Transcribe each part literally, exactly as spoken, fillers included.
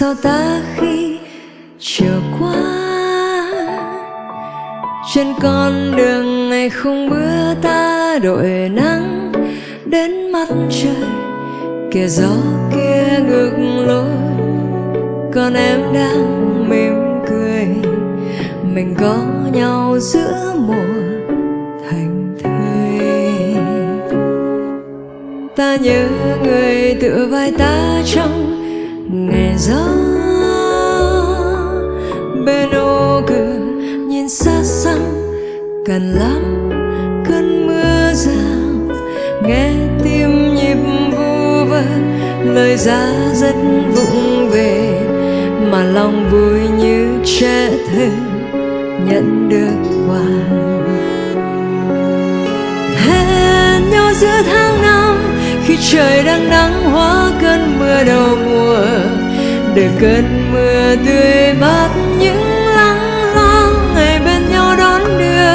sao ta khi trở qua trên con đường ngày không mưa, ta đội nắng đến mặt trời kìa, gió kia ngược lối, còn em đang mỉm cười. Mình có nhau giữa mùa thành thơi, ta nhớ người tựa vai ta trong ngày gió bên ô cửa, nhìn xa xăm cần lắm cơn mưa rào, nghe tim nhịp vu vơ, lời ra rất vụng về mà lòng vui như trẻ thơ nhận được quà. Hẹn nhau giữa tháng năm khi trời đang nắng hóa cơn mưa đầu mùa, để cơn mưa tươi mát những lắng loáng ngày bên nhau đón đưa.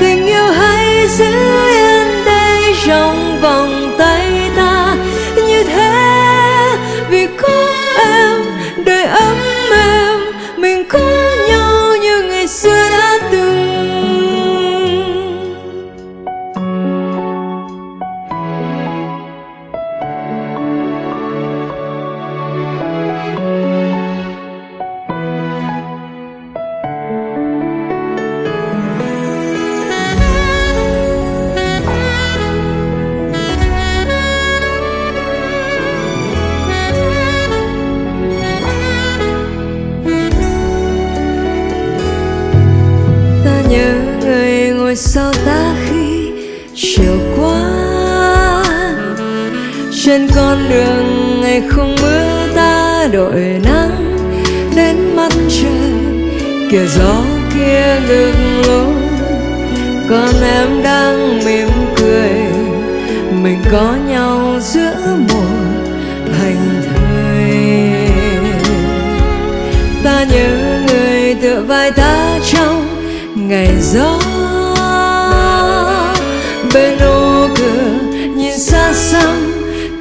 Tình yêu hãy giữ yên đây trong vòng tay ta như thế, vì có em đời ấm em, mình có nhau như ngày xưa đã từng. Sao ta khi chiều qua trên con đường ngày không mưa, ta đội nắng đến mặt trời kìa, gió kia ngược lối, còn em đang mỉm cười. Mình có nhau giữa mùa thành thơi, ta nhớ người tựa vai ta trong ngày gió bên ô cửa, nhìn xa xăm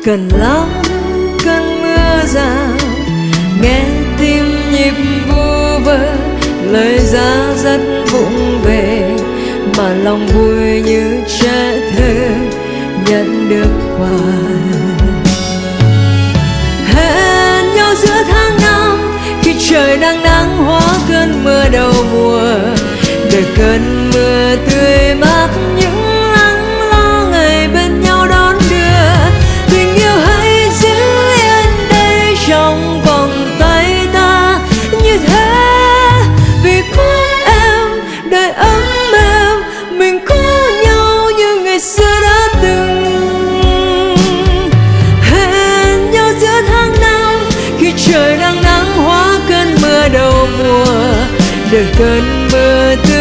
cần lắm cơn mưa rào, nghe tim nhịp vu vơ, lời ra rất vụng về mà lòng vui như trẻ thơ nhận được quà. Hẹn nhau giữa tháng năm khi trời đang nắng hóa cơn mưa đầu mùa, để cơn mưa tươi mát những trời đang nắng hóa cơn mưa đầu mùa, để cơn mưa tươi